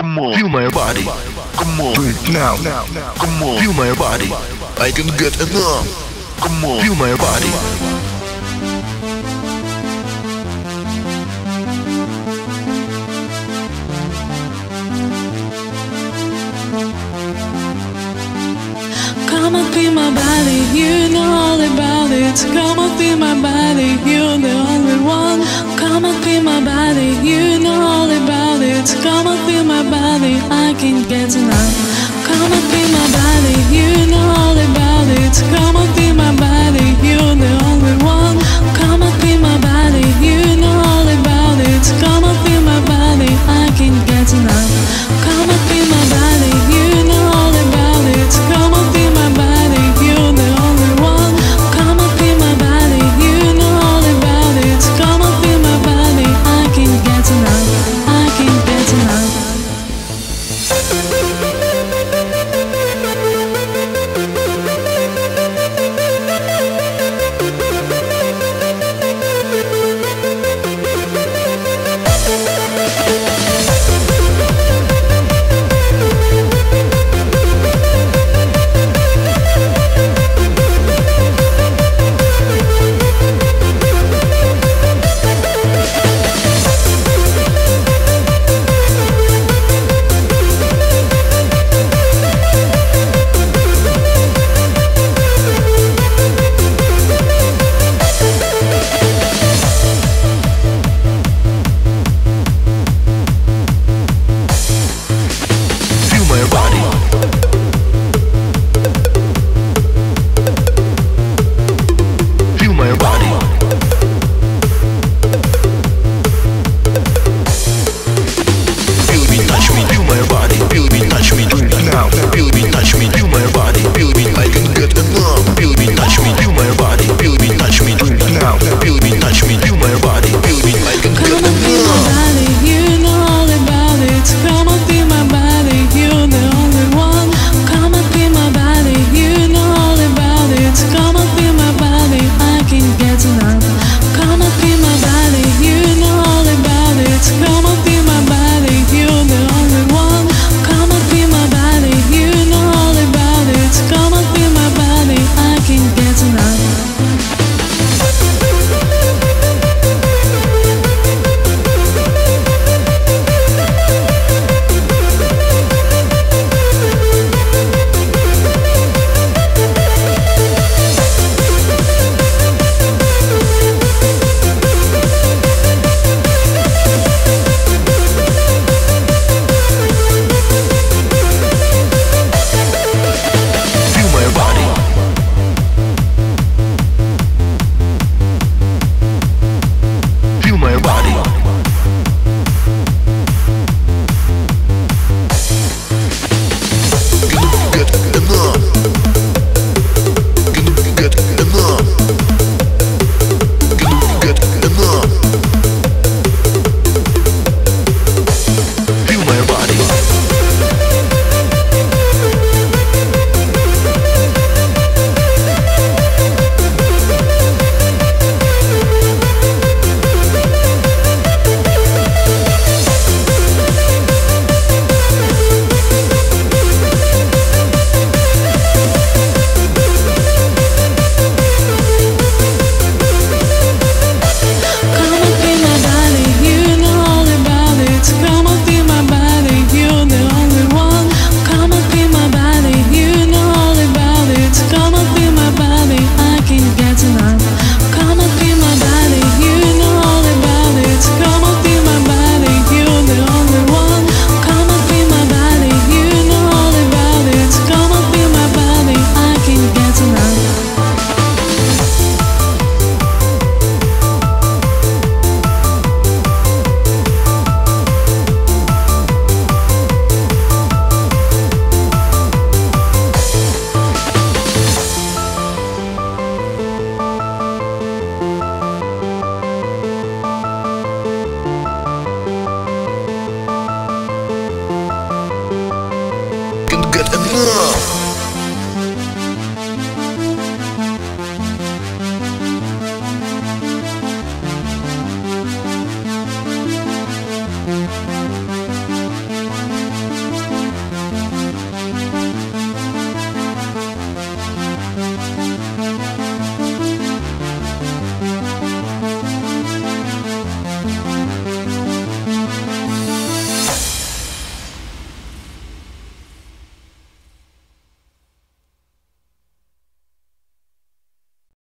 Come on, feel my body. Come on, do it now. Come on, feel my body. I can get enough. Come on, feel my body. Come on, feel my body. You know all about it. Come on, feel my body. You're the only one. Come on, feel my body. You know all about it. Come on, feel my body. I can get enough. Come on, feel my body. You.